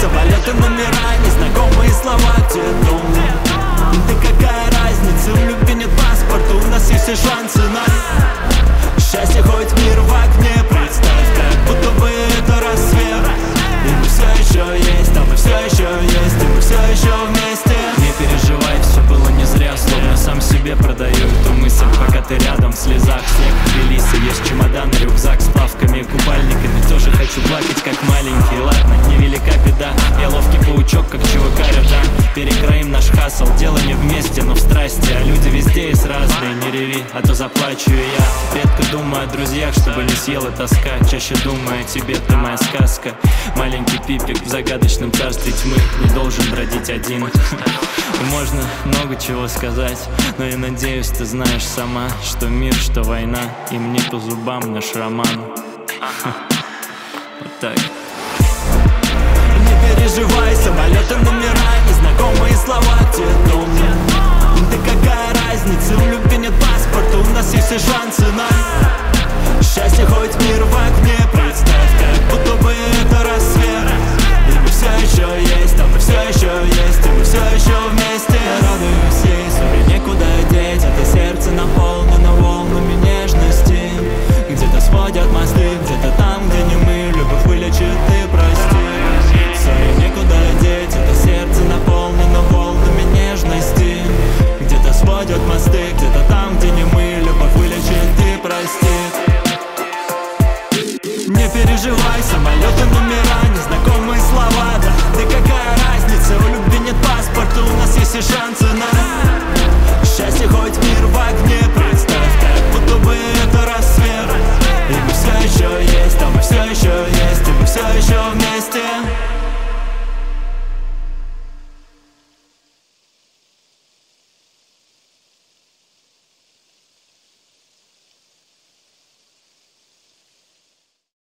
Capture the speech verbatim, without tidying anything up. Самолеты, номера, незнакомые слова, где дом? Да какая разница, у любви нет паспорта, у нас есть все шансы на счастье, хоть мир в огне. Представь, как будто бы это рассвет, и мы все еще есть, а мы все еще есть, и мы все еще вместе. Не переживай, все было не зря, словно сам себе продаю эту мысль, пока ты рядом, в слезах снег, Тбилиси, есть чемодан, рюкзак с плавками и купальниками. Тоже хочу плакать, как маленький, ладно, невелика беда, я ловкий паучок, как ЧВК Ротан. Перекроим наш хасл, дело не вместе, но в страсти, а люди везде есть разные. Не реви, а то заплачу я. Редко думаю о друзьях, чтобы не съела тоска, чаще думаю о тебе, ты моя сказка. Маленький пипик в загадочном царстве тьмы не должен бродить один. Можно много чего сказать, но я надеюсь, ты знаешь сама, что мир, что война, и мне по зубам наш роман. Вот так. Не переживай, самолеты, номера, незнакомые слова, где дом? Да какая разница, у любви нет паспорта, у нас есть все шансы на счастье, хоть мир в огне. Представь, как будто бы это рассвет, и мы все еще есть, а мы все еще есть, и мы все еще вместе. Я радуюсь ей, смотри, некуда деть, это сердце наполнено волнами нежности. Где-то сводят мосты, где-то там, где не мы, любовь вылечит, ты прости. Сори, некуда деть, это сердце наполнено волнами нежности. Где-то сводят мосты, где-то там, где не мы, любовь вылечит, ты прости. Не переживай, самолеты, номера, незнакомые слова, да, да какая разница, у любви нет паспорта, у нас есть все шансы на счастье, хоть мир в огне. Представь, как будто бы это рассвет, и мы все еще есть.